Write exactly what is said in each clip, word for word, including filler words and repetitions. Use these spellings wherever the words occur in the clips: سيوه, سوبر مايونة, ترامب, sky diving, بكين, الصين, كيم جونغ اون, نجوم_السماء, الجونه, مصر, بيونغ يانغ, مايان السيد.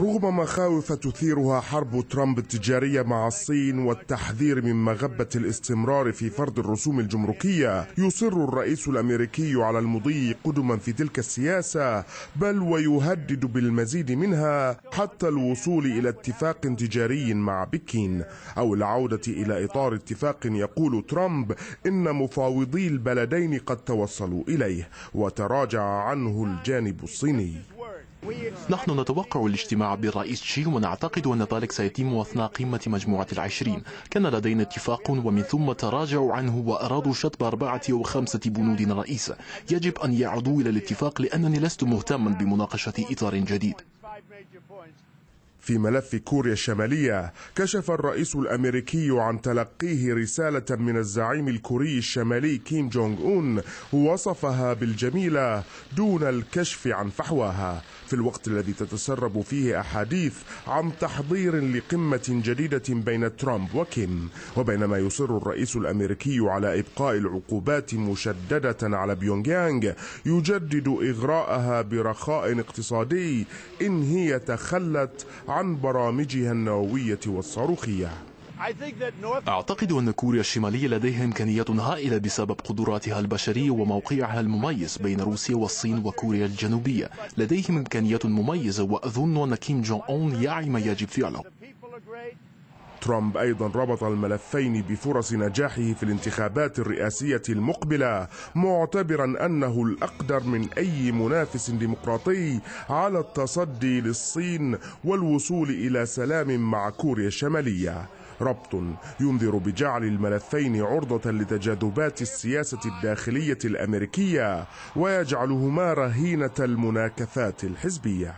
رغم مخاوف تثيرها حرب ترامب التجارية مع الصين والتحذير من مغبة الاستمرار في فرض الرسوم الجمركية، يصر الرئيس الأمريكي على المضي قدما في تلك السياسة، بل ويهدد بالمزيد منها حتى الوصول إلى اتفاق تجاري مع بكين، أو العودة إلى إطار اتفاق يقول ترامب إن مفاوضي البلدين قد توصلوا إليه وتراجع عنه الجانب الصيني. نحن نتوقع الاجتماع بالرئيس شي، ونعتقد أن ذلك سيتم أثناء قمة مجموعة العشرين. كان لدينا اتفاق ومن ثم تراجعوا عنه وأرادوا شطب أربعة أو خمسة بنود رئيس. يجب أن يعودوا إلى الاتفاق لأنني لست مهتما بمناقشة إطار جديد. في ملف كوريا الشمالية، كشف الرئيس الأمريكي عن تلقيه رسالة من الزعيم الكوري الشمالي كيم جونغ اون، ووصفها بالجميلة دون الكشف عن فحواها، في الوقت الذي تتسرب فيه أحاديث عن تحضير لقمة جديدة بين ترامب وكيم. وبينما يصر الرئيس الأمريكي على إبقاء العقوبات مشددة على بيونغ يانغ، يجدد إغراءها برخاء اقتصادي إن هي تخلت عن برامجها النووية والصاروخية. أعتقد أن كوريا الشمالية لديها إمكانيات هائلة بسبب قدراتها البشرية وموقعها المميز بين روسيا والصين وكوريا الجنوبية. لديهم إمكانيات مميزة، وأظن أن كيم جونغ اون يعي ما يجب فعله. ترامب أيضا ربط الملفين بفرص نجاحه في الانتخابات الرئاسية المقبلة، معتبرا أنه الأقدر من أي منافس ديمقراطي على التصدي للصين والوصول إلى سلام مع كوريا الشمالية. ربط ينذر بجعل الملفين عرضة لتجاذبات السياسة الداخلية الأمريكية، ويجعلهما رهينة المناكفات الحزبية.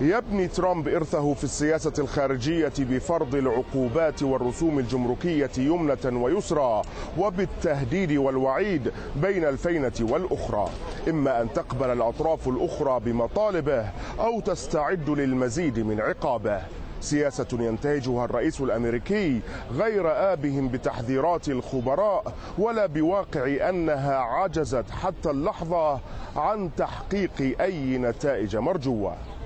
يبني ترامب إرثه في السياسة الخارجية بفرض العقوبات والرسوم الجمركية يمنة ويسرى، وبالتهديد والوعيد بين الفينة والأخرى، إما أن تقبل الأطراف الأخرى بمطالبه أو تستعد للمزيد من عقابه. سياسة ينتهجها الرئيس الأمريكي غير آبهم بتحذيرات الخبراء، ولا بواقع أنها عجزت حتى اللحظة عن تحقيق أي نتائج مرجوة.